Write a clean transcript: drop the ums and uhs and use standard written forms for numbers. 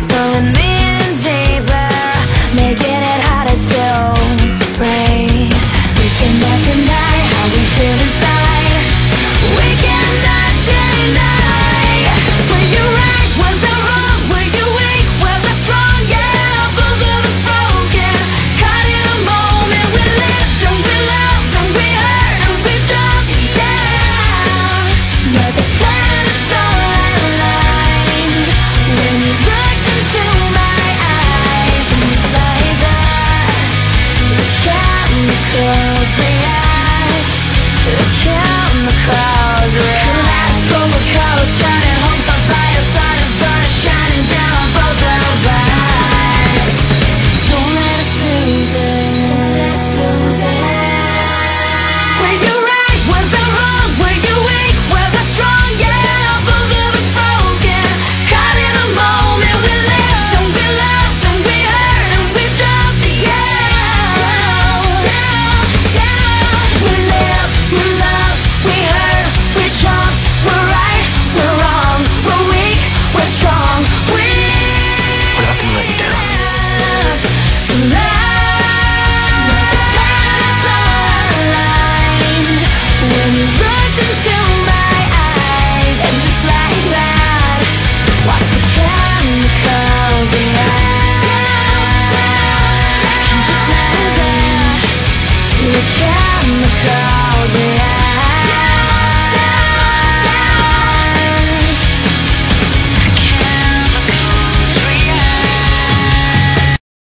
that's pulling me in deeper, making it harder to breathe. We can not deny how we feel inside. We cannot deny. Were you right? Was I wrong? Were you weak? Was I strong? Yeah, both of us broken, caught in a moment. We lived and we loved and we hurt and we jumped down, but the plan is so aligned. When you looked into my eyes and you said that the chemicals react, the chemicals react. Over colors, turning homes on fire, sun is burning, shining down on both of us. Don't let us lose it. Don't let us lose it. Were you right? Was I wrong? Were you weak? Was I strong? Yeah, both of us broken, caught in a moment. We lived and we loved and we hurt and we jumped. Yeah, yeah, yeah. We lived, we loved, we hurt, we jumped. We're right, we're wrong, we're weak, we're strong. We're not gonna let you down. So love, the plan is aligned. When you looked into my eyes, and just like that, watch the chemicals react. And just like that, the chemicals react.